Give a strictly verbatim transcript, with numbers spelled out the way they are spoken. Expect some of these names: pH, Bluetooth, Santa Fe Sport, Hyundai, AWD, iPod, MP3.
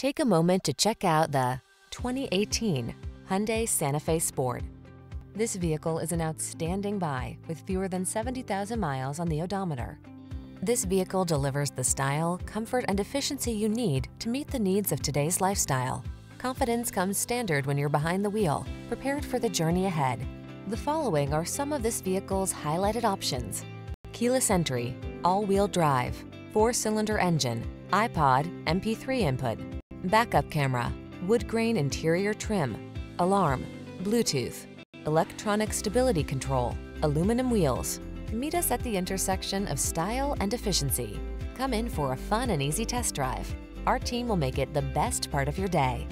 Take a moment to check out the twenty eighteen Hyundai Santa Fe Sport. This vehicle is an outstanding buy with fewer than seventy thousand miles on the odometer. This vehicle delivers the style, comfort, and efficiency you need to meet the needs of today's lifestyle. Confidence comes standard when you're behind the wheel, prepared for the journey ahead. The following are some of this vehicle's highlighted options: keyless entry, all-wheel drive, four-cylinder engine, iPod, M P three input, backup camera, wood grain interior trim, alarm, Bluetooth, electronic stability control, aluminum wheels. Meet us at the intersection of style and efficiency. Come in for a fun and easy test drive. Our team will make it the best part of your day.